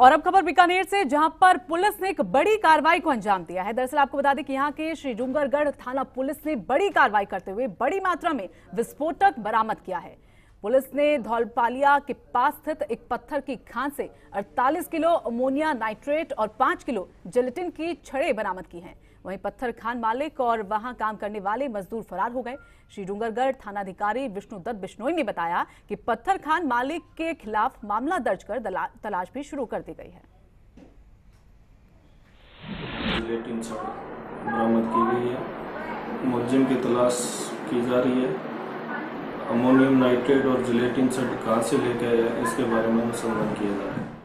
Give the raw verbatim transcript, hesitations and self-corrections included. और अब खबर बीकानेर से, जहां पर पुलिस ने एक बड़ी कार्रवाई को अंजाम दिया है। दरअसल आपको बता दें कि यहां के श्रीडूंगरगढ़ थाना पुलिस ने बड़ी कार्रवाई करते हुए बड़ी मात्रा में विस्फोटक बरामद किया है। पुलिस ने धौलपालिया के पास स्थित एक पत्थर की खान से अड़तालीस किलो अमोनियम नाइट्रेट और पाँच किलो जिलेटिन की छड़ें बरामद की हैं। वहीं पत्थर खान मालिक और वहां काम करने वाले मजदूर फरार हो गए। श्रीडूंगरगढ़ थानाधिकारी विष्णु दत्त बिश्नोई ने बताया कि पत्थर खान मालिक के खिलाफ मामला दर्ज कर तलाश भी शुरू कर दी गई है। जिलेटिन बरामद की गई है, मुलजिम की तलाश की जा रही है। अमोनियम नाइट्रेट और जिलेटिन सट कहाँ से लेकर आया इसके बारे में अनुसंधान किया जा रहा है।